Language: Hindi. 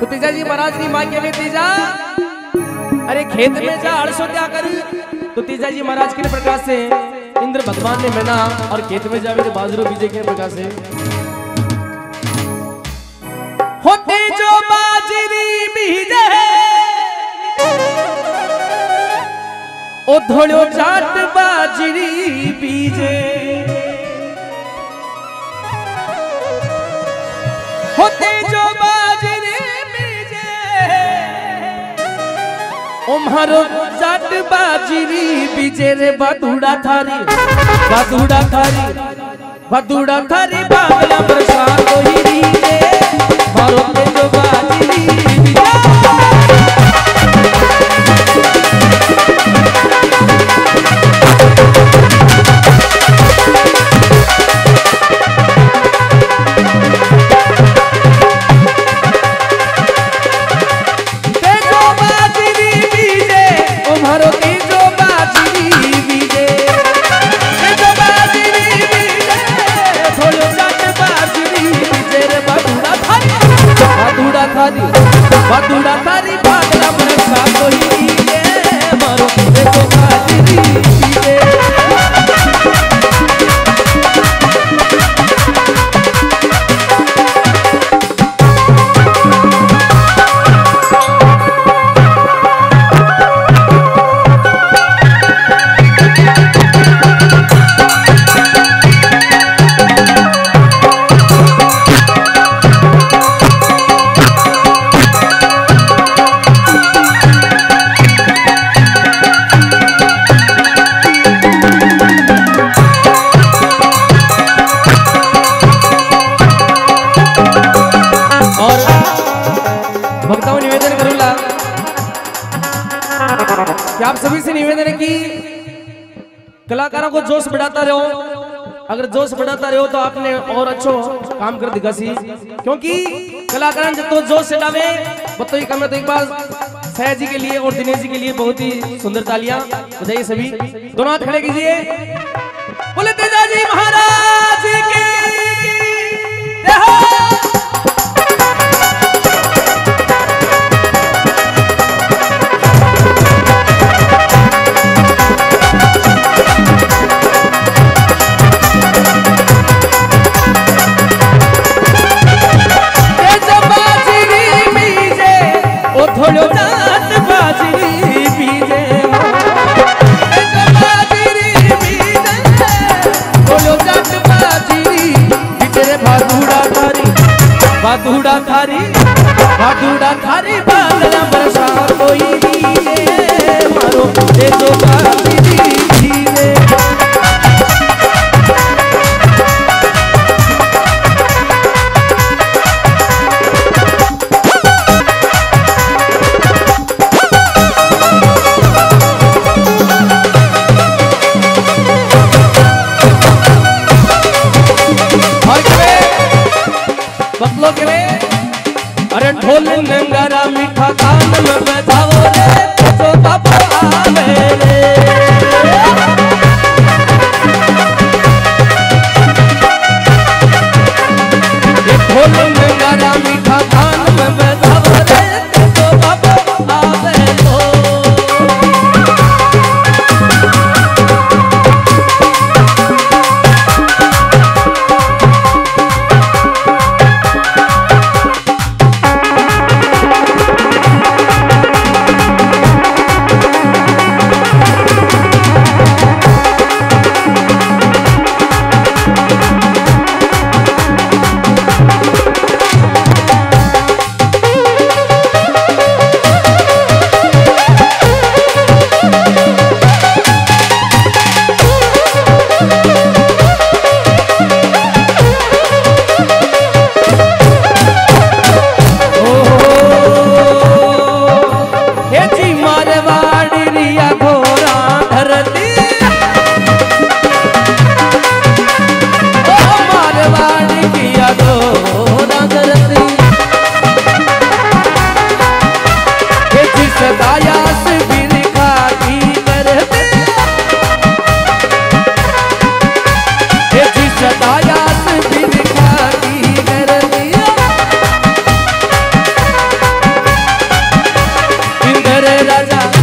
तो तेजाजी महाराज की माँ कहने तेजा अरे खेत में जा हर्षो क्या कर। तो तेजाजी महाराज के प्रकार से इंद्र भगवान ने मना और खेत में जा मेरे बाजरो बीजे के प्रकार से होते जो बाजरी बीजे ओ धोलो चाट बाजरी बीजे होते जो बाजरी बीजे उम्हारो चाट बाजरी बीजे रे बदुड़ा थारी बदुड़ा थारी बदुड़ा थारी बावला प्रसाद कोई रीजे मारोते जो बाजरी बदुड़ा थारी बागला प्रसाद कोई रीजे मारो देखो बाजरी बीजे आप सभी से निवेदन है कि कलाकारों को जोश बढ़ाता रहो। अगर जोश बढ़ाता रहो तो आपने और अच्छो काम कर दिखा सी, क्योंकि कलाकार जब तो जोश से डाले तो ये कम तो एक बार सहज जी के लिए और दिनेश जी के लिए बहुत ही सुंदर तालियां बजाइए सभी, दोनों हाथ खड़े कीजिए। बोले तेजाजी महाराज की जय। बदुड़ा थारी बदुड़ा थारी बागला प्रसाद कोई रीजे मारो देखो बाजरी बीजे नंगारा मीठा कान में बैठाओ रे तो बाबा मेरे। तेजाजी।